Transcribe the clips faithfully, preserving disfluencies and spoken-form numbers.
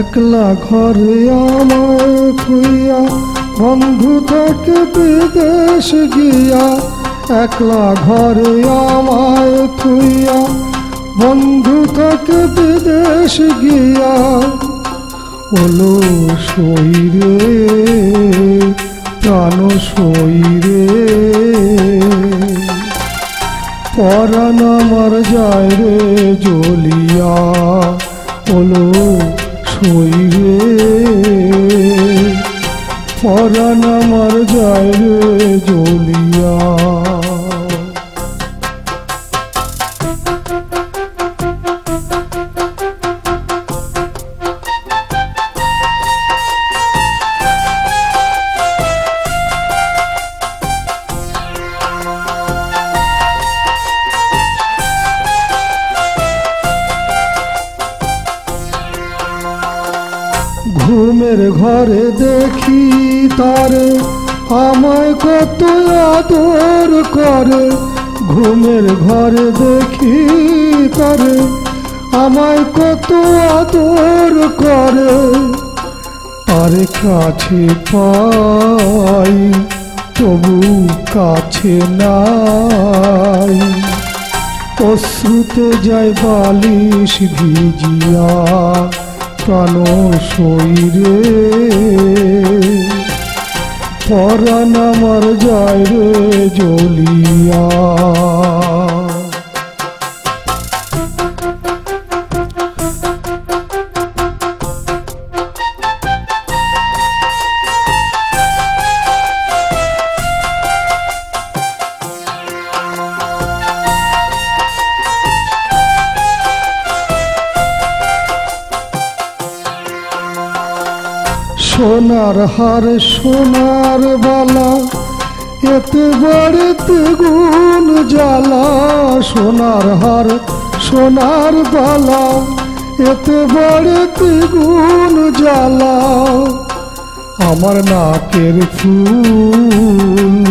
একলা ঘরে আমার খুইয়া বন্ধু থেকে বিদেশ গিয়া, একলা ঘরে আমায় থুইয়া বন্ধু থেকে বিদেশ গিয়া, ওলো সই রে প্রাণ সই রে পরাণ আমার যায় রে জ্বলিয়া, ওলো সই রে পরাণ আমার যায় রে জ্বলিয়া। ঘুমের ঘরে দেখি তারে আমায় কত আদর করে, ঘুমের ঘরে দেখি তারে আমায় কত আদর করে, তার কাছে পাই তবু কাছে নাই, অশ্রুতে যায় বালিশ ভিজিয়া, প্রাণ সই রে পরাণ আমার যায় রে জ্বলিয়া। সোনার হার সোনার বালা এতে বাড়িতে গুণ জ্বালা, সোনার হার সোনার বালা এতে বাড়িতে গুণ জ্বালা, আমার নাকের ফুল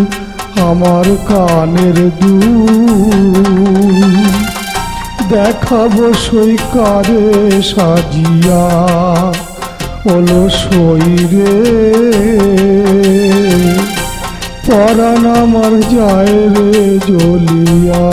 আমার কানের দুল, দেখাবো সই কারে সাজিয়া, ওলো সই রে পরাণ আমার যায় রে জ্বলিয়া।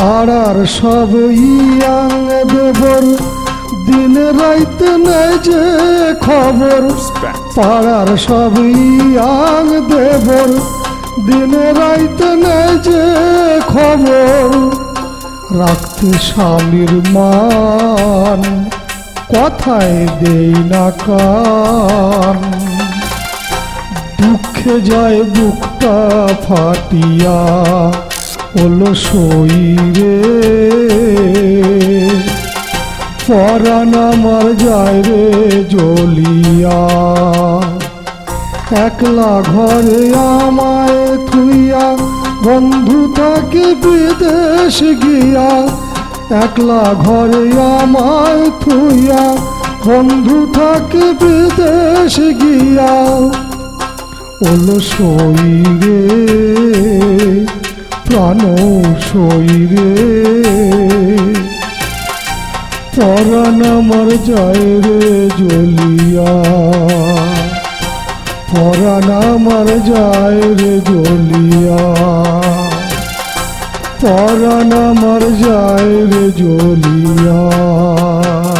পাড়ার সব ইয়াং দেবর দিন রাইতে নেই যে খবর, পাড়ার সব ইয়াং দেবর দিন রাইতে নেই যে খবর, রাখতে স্বামীর মান কথায় দেই না কান, দুঃখে যায় বুকটা ফাটিয়া, ওলো সই রে পরাণ আমার যায় রে জ্বলিয়া। একলা ঘরে আমায় থুইয়া বন্ধু থাকে বিদেশ গিয়া, একলা ঘরে আমায় থুইয়া বন্ধু থাকে বিদেশ গিয়া, ওলো সই রে প্রাণ সই রে পরাণ আমার যায় রে জ্বলিয়া, পরাণ আমার যায় রে জ্বলিয়া, পরাণ আমার যায় রে জ্বলিয়া।